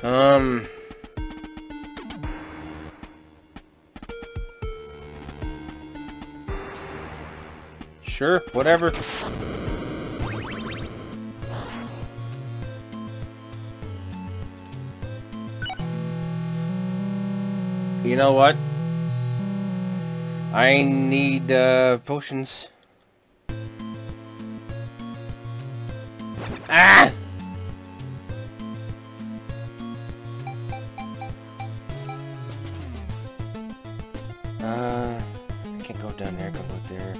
Sure, whatever. You know what? I need, potions. Ah! I can't go down there, go up there.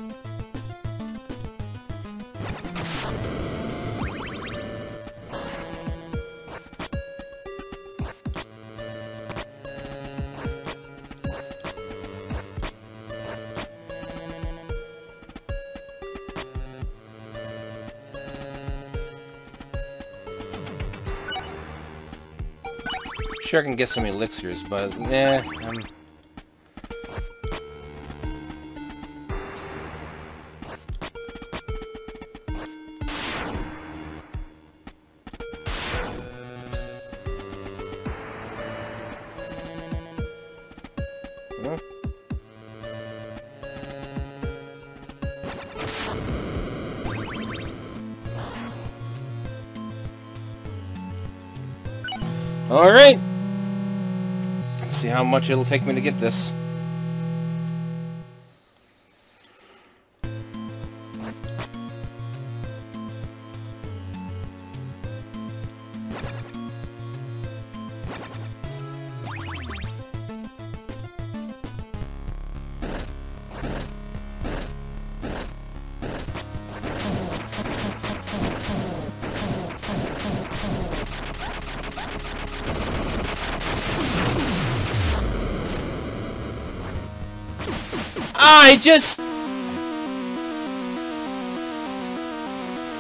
Sure, I can get some elixirs, but nah. All right. See how much it'll take me to get this.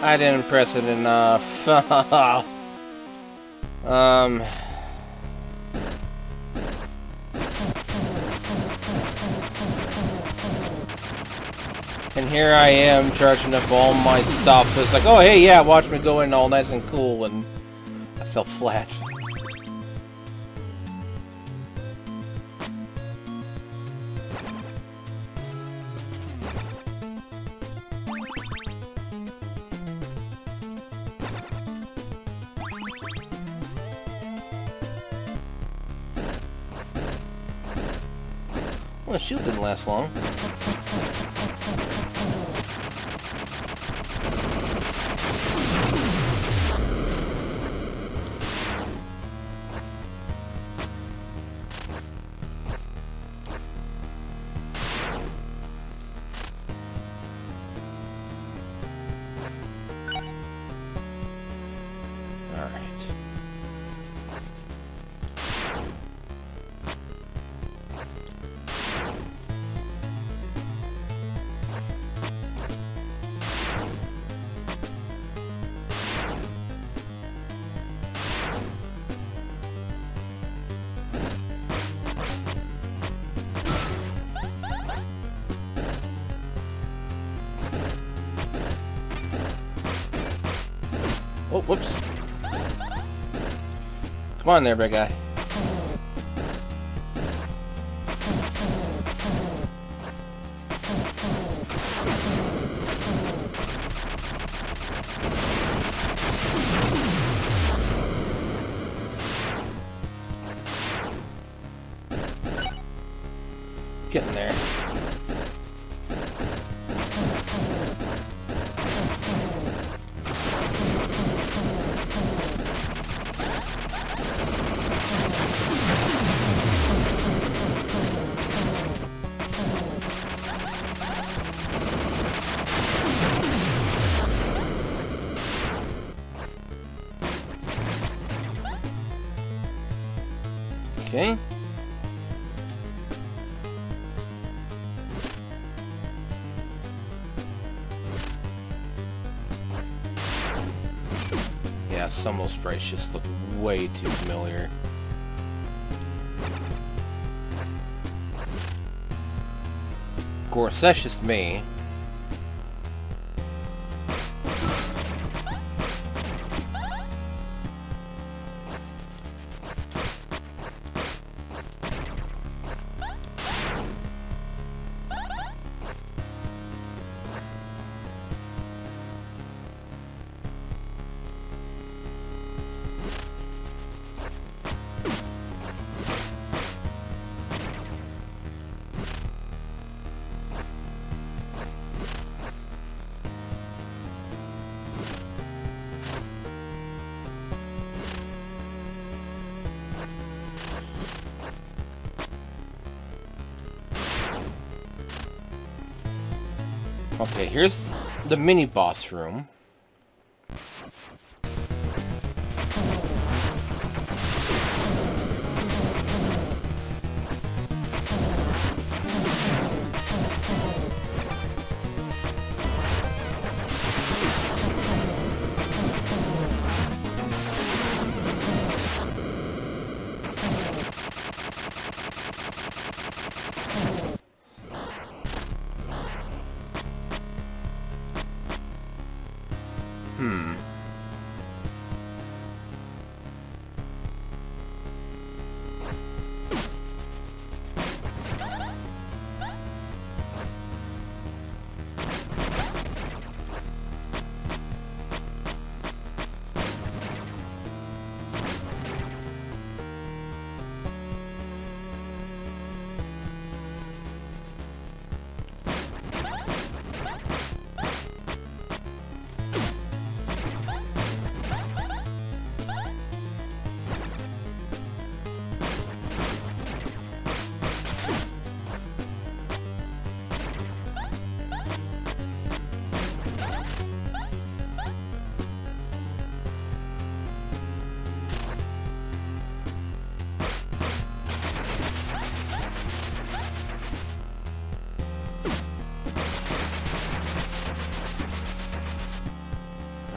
I didn't press it enough. And here I am charging up all my stuff. It's like, oh hey, yeah, watch me go in all nice and cool, and I fell flat. Well, the shield didn't last long. Oh, whoops. Come on there, big guy. Get in there. Okay. Yeah, some of those sprites just look way too familiar. Of course, that's just me. Okay, here's the mini boss room.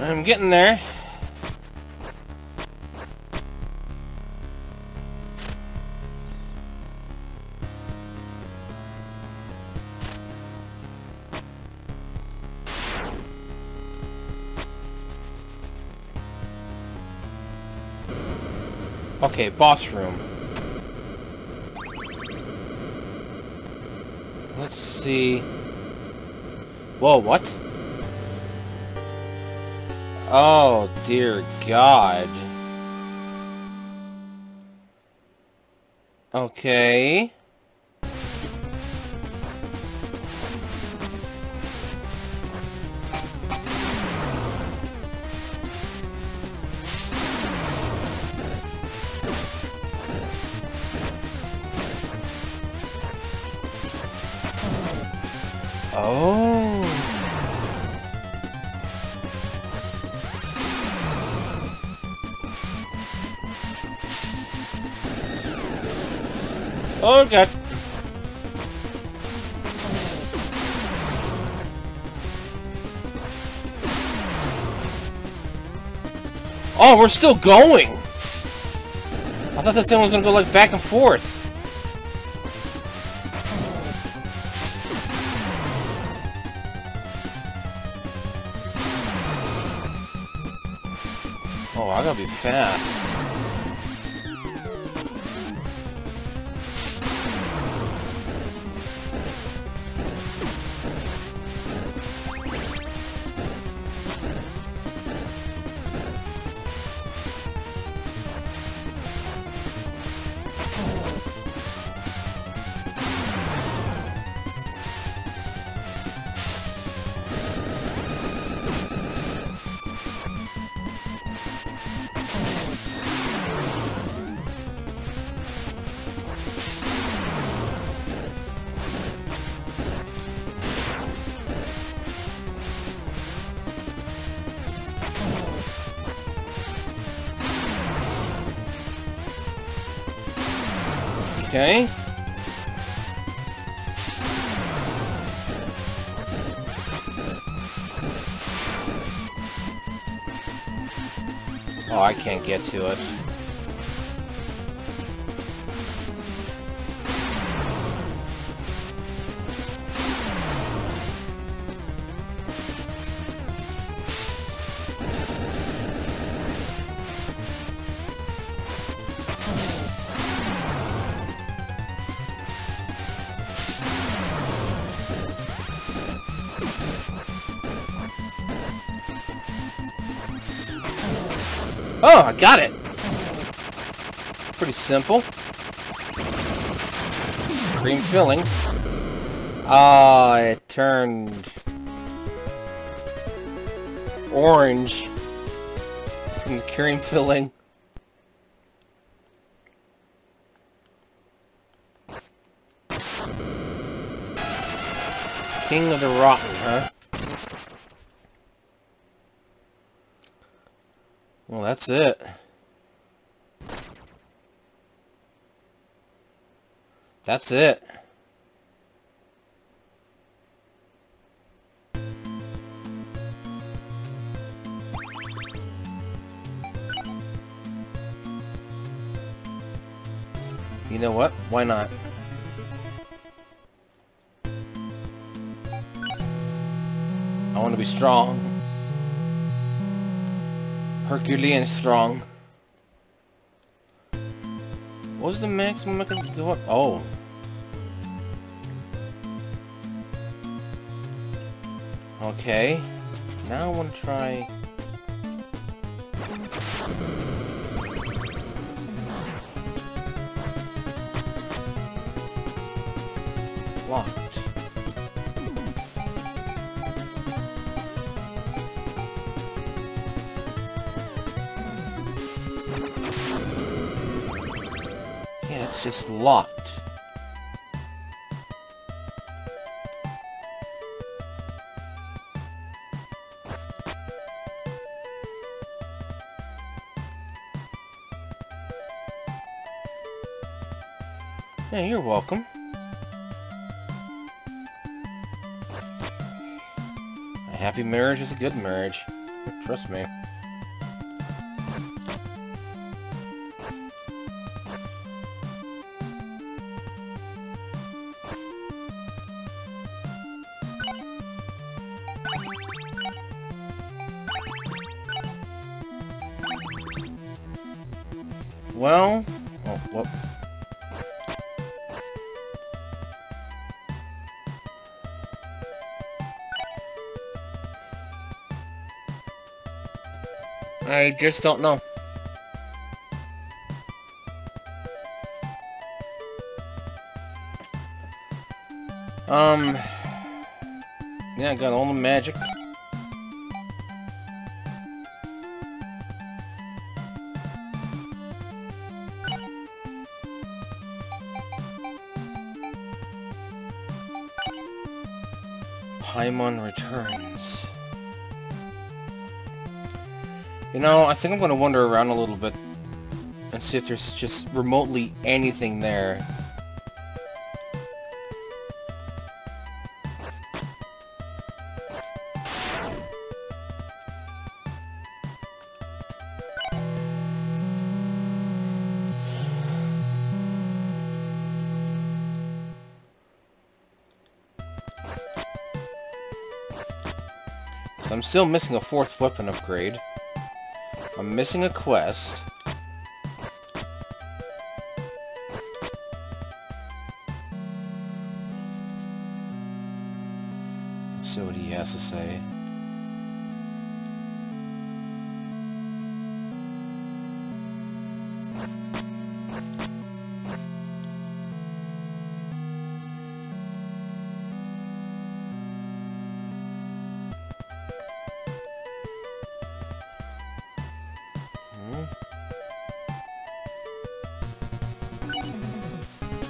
I'm getting there. Okay, boss room. Let's see. Whoa, what? Oh, dear God. Okay. Oh God. Oh, we're still going. I thought this thing was gonna go like back and forth. Oh, I gotta be fast. Okay. Oh, I can't get to it. Oh, I got it! Pretty simple. Cream filling. Ah, it turned orange from the cream filling. King of the Rotten, huh? Well, that's it. That's it. You know what? Why not? I want to be strong. Herculean strong. What was the maximum I could go up? Oh. Okay. Now I want to try... Locked. Yeah, it's just locked. Yeah, you're welcome. Happy marriage is a good marriage. Trust me. Well... Oh, whoop. I just don't know. Yeah, I got all the magic. Paimon returns. You know, I think I'm going to wander around a little bit and see if there's just remotely anything there. So I'm still missing a fourth weapon upgrade. I'm missing a quest. Let's see what he has to say.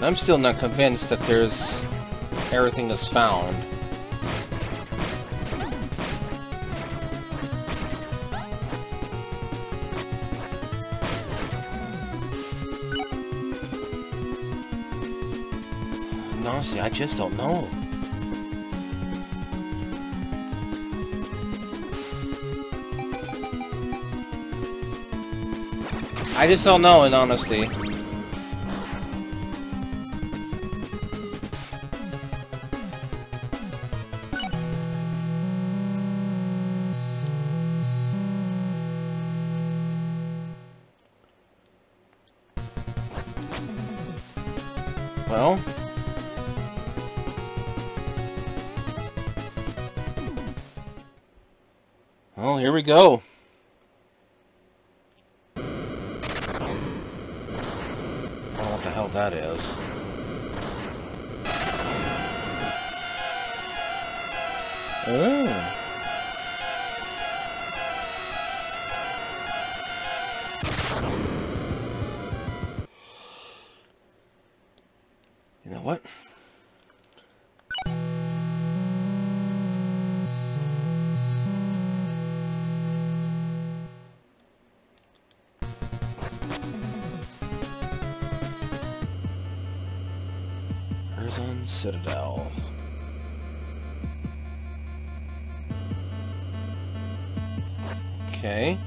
I'm still not convinced that there's everything that's found. Honestly, I just don't know. I just don't know, and honestly. Well... Well, here we go. I don't know what the hell that is. Oh. You know what? Prison Citadel. Okay.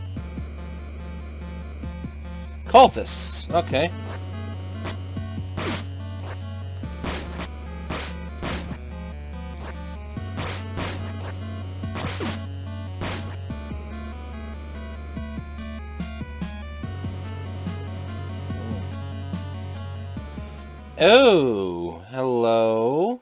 Cultists. Okay. Oh, hello.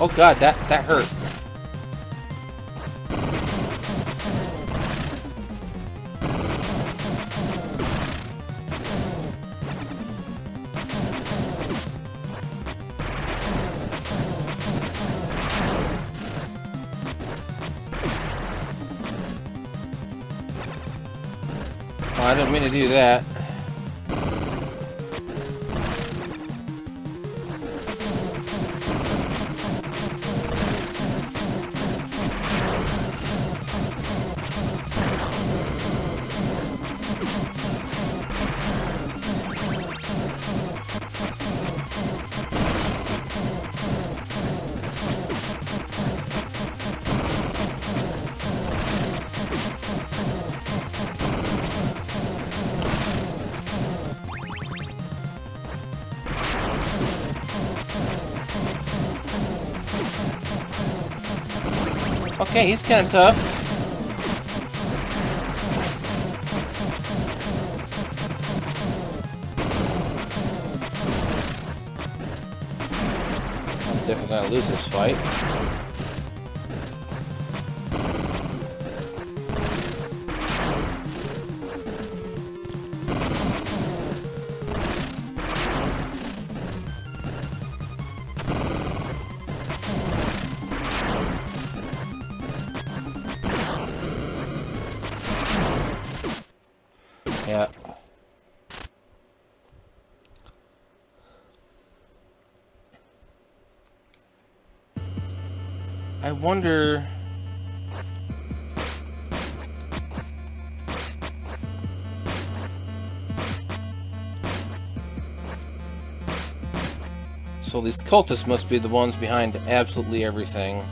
Oh god, that hurt. I didn't mean to do that. Okay, he's kind of tough. I'm definitely gonna lose this fight. Yeah. I wonder... So these cultists must be the ones behind absolutely everything.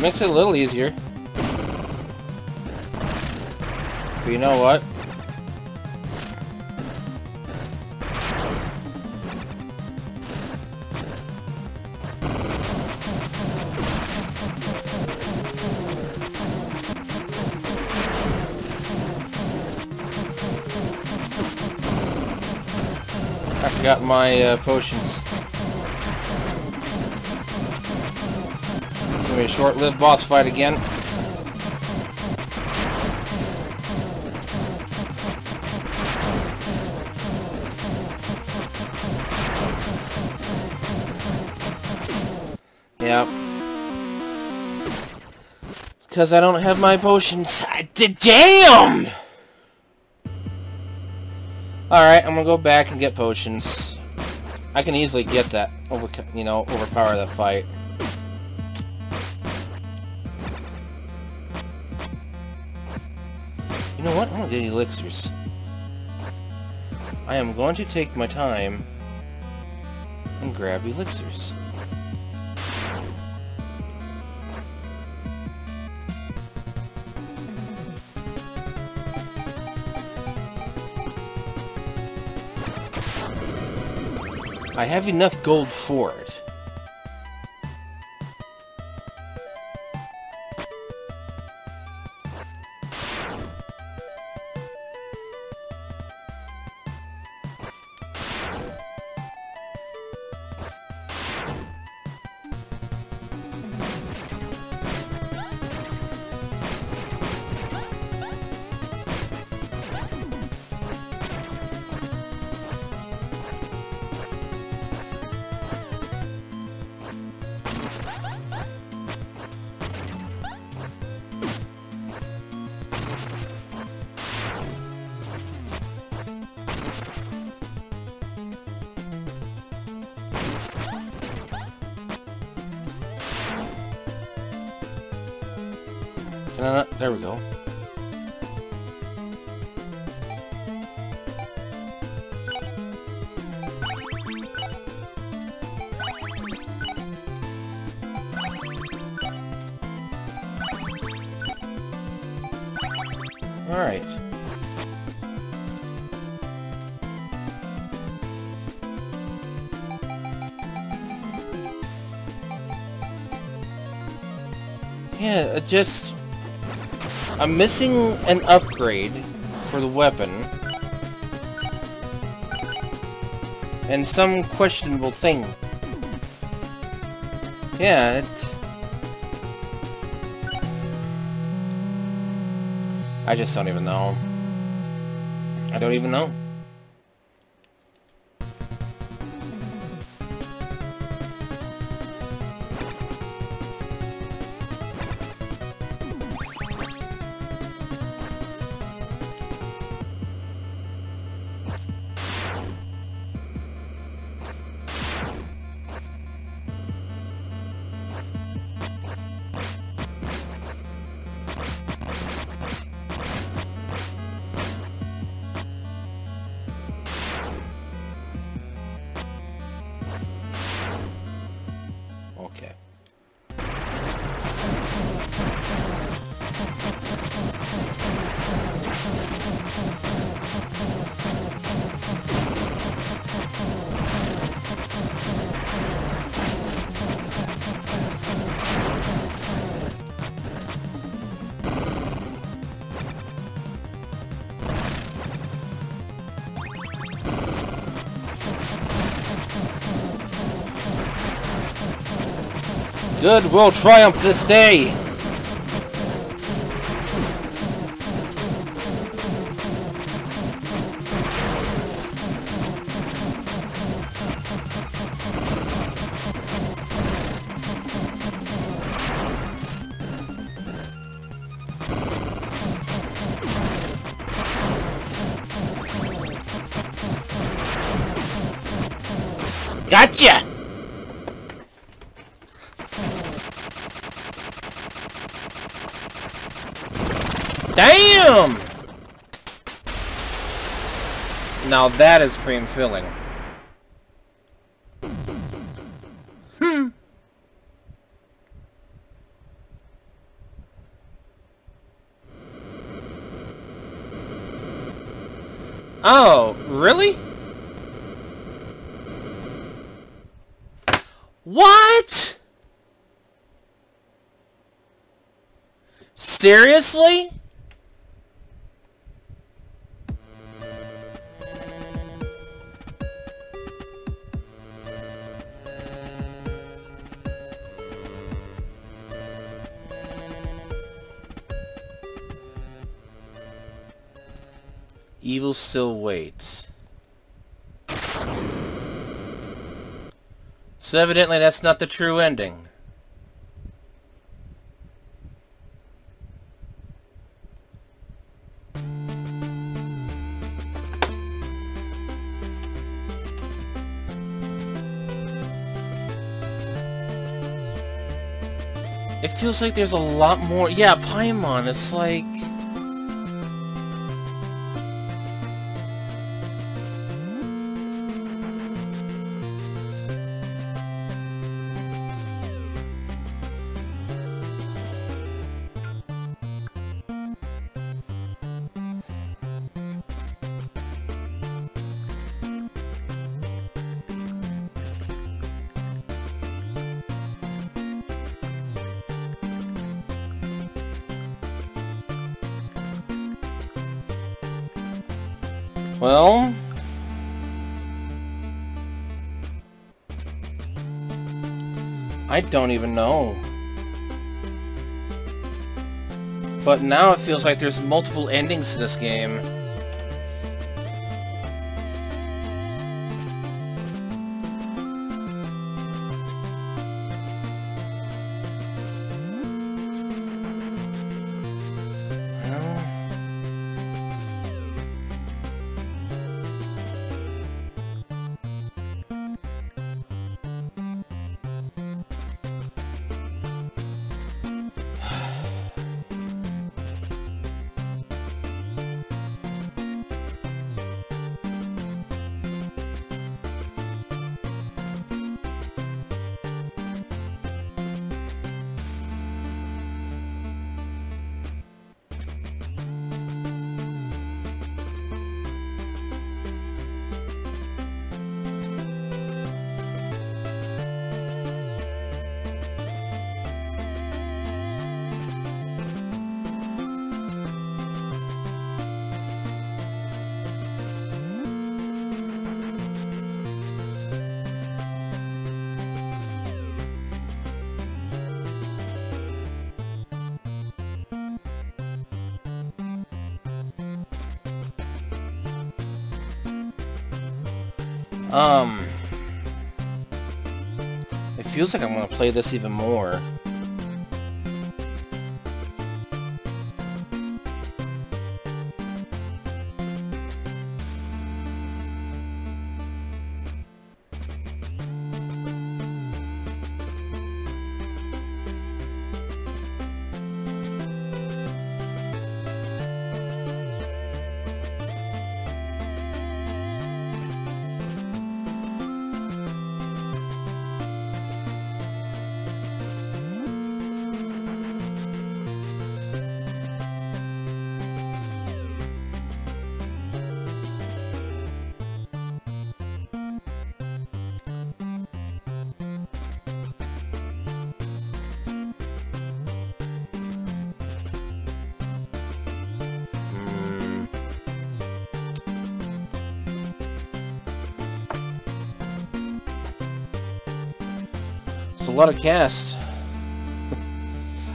Makes it a little easier. But you know what? I forgot my potions. A short-lived boss fight again. Yep. It's because I don't have my potions. Damn! Alright, I'm gonna go back and get potions. I can easily get that, overpower that fight. You know what? I don't get any elixirs. I am going to take my time and grab elixirs. I have enough gold for it. There we go. All right. Yeah, just... I'm missing an upgrade for the weapon, and some questionable thing. Yeah, I just don't even know. I don't even know. Good will triumph this day! Gotcha! Damn! Now that is cream filling. Hmm. Oh, really? What? Seriously? Evil still waits. So evidently that's not the true ending. It feels like there's a lot more... Yeah, Paimon, it's like... Well... I don't even know. But now it feels like there's multiple endings to this game. It feels like I'm gonna play this even more. A lot of cast.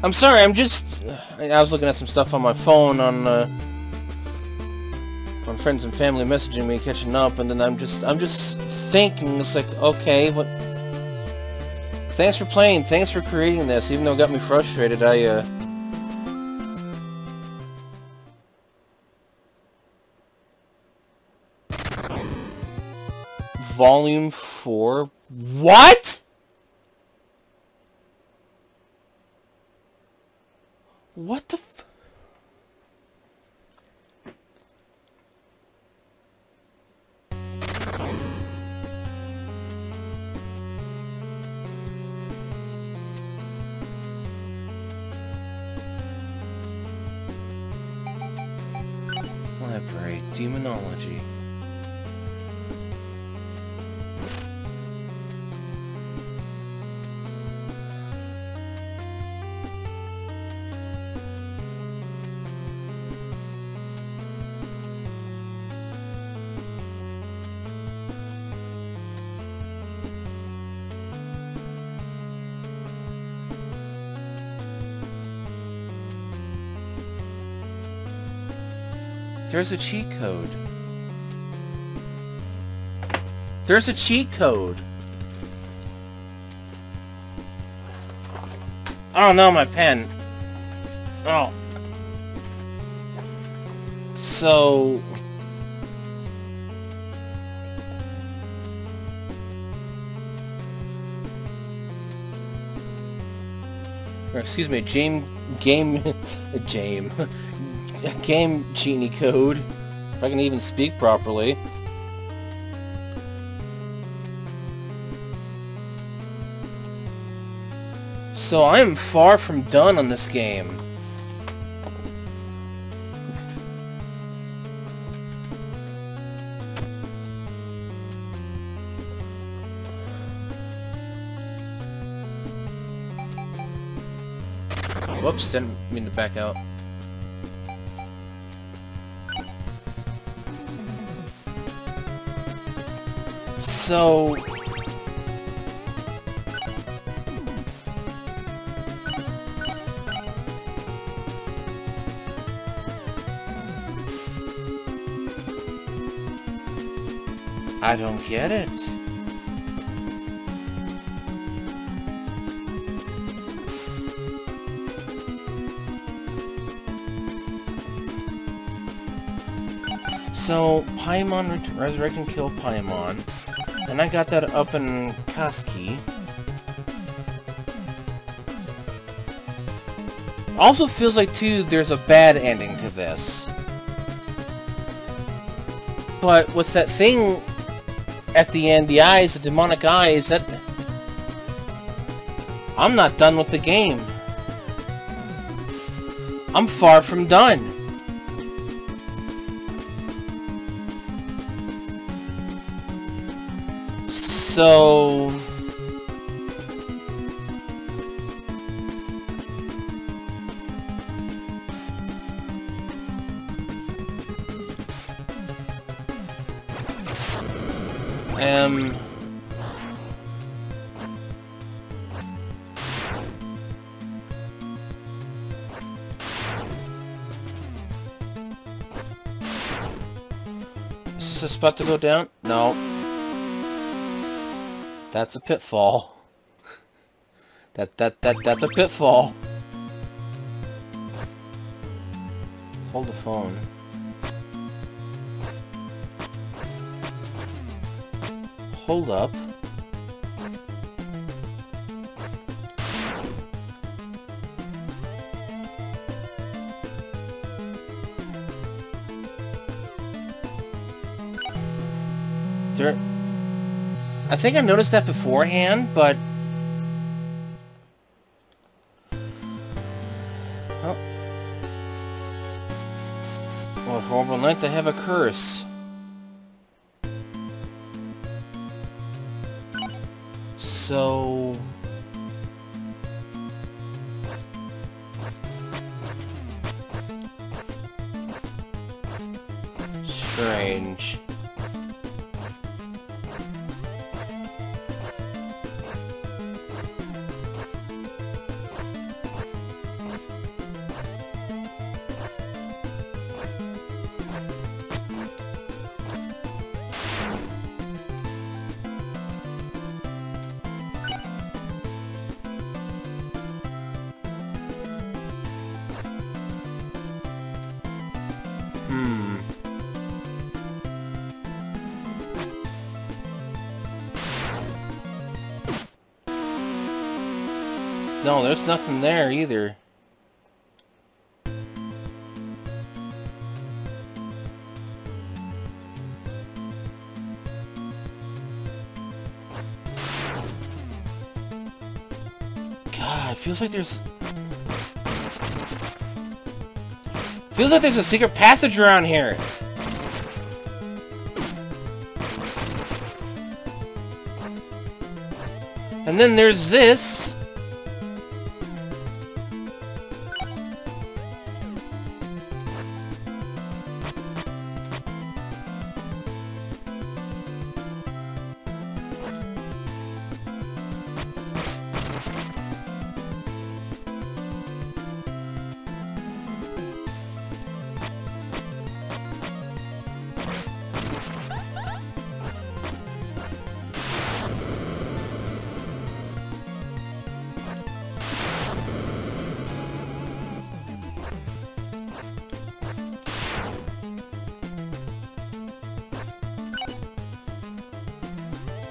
I'm sorry, I'm just... I was looking at some stuff on my phone on friends and family messaging me, catching up, and then I'm just thinking, it's like, okay, what... Thanks for playing, thanks for creating this, even though it got me frustrated, Volume 4? What?! What the f... Library, Demonology. There's a cheat code. There's a cheat code. Oh no, my pen. Oh. So... Excuse me, Game Genie code, if I can even speak properly. So I am far from done on this game. Whoops, didn't mean to back out. So... I don't get it. So, Paimon, resurrect and kill Paimon. And I got that up in Kaski. Also feels like, too, there's a bad ending to this. But what's that thing... at the end, the eyes, the demonic eyes, that... I'm not done with the game. I'm far from done. So... is this about to go down? No. That's a pitfall. That's a pitfall. Hold the phone. Hold up. There... I think I noticed that beforehand, but... oh. What a horrible night to have a curse. So... strange. No, there's nothing there either. God, it feels like there's a secret passage around here. And then there's this.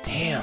Damn.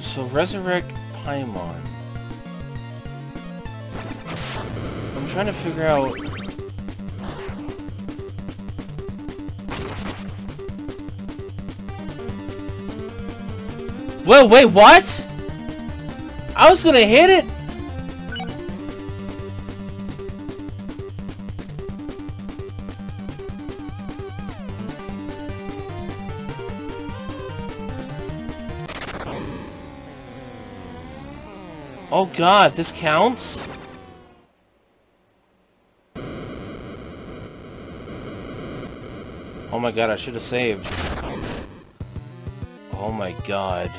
So resurrect Paimon. I'm trying to figure out Wait, what? I was gonna hit it. Oh god, this counts? Oh my god, I should have saved. Oh my god.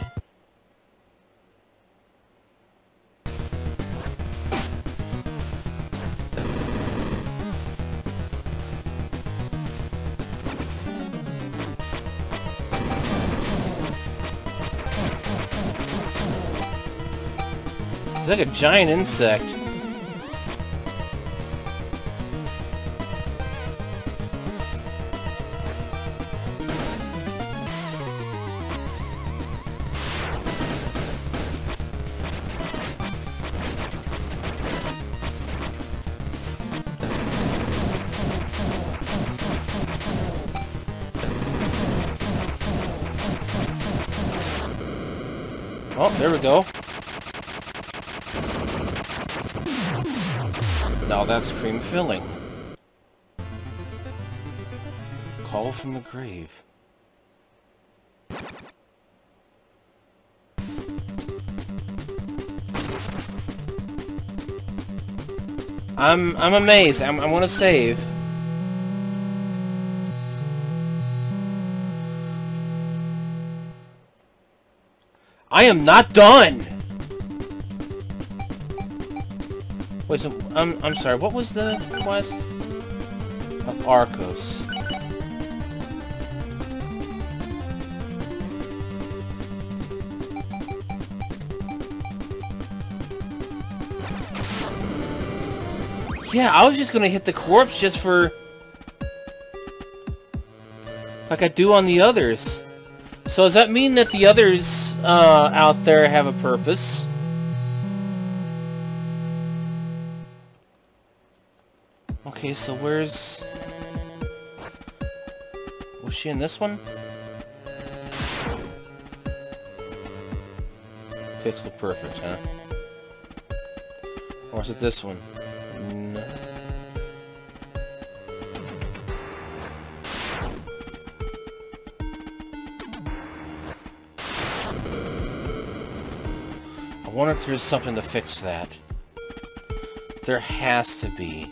It's like a giant insect. Oh, there we go. Now that's cream filling. Call from the grave. I'm amazed. I want to save. I am not done. Wait, so I'm sorry, what was the quest? Of Arcos. Yeah, I was just gonna hit the corpse just for... like I do on the others. So does that mean that the others out there have a purpose? Okay, so where's... was she in this one? Pixel perfect, huh? Or is it this one? No. I wonder if there's something to fix that. There has to be.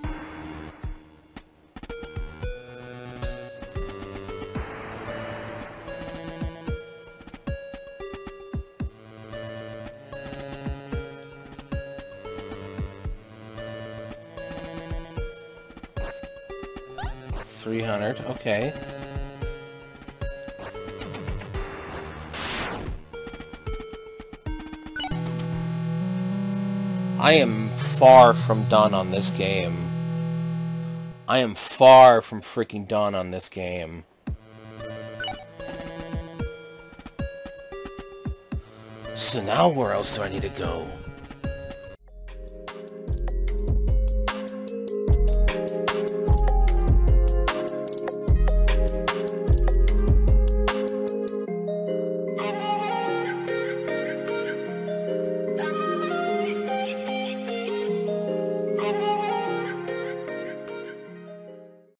Okay. I am far from done on this game. I am far from freaking done on this game. So now where else do I need to go?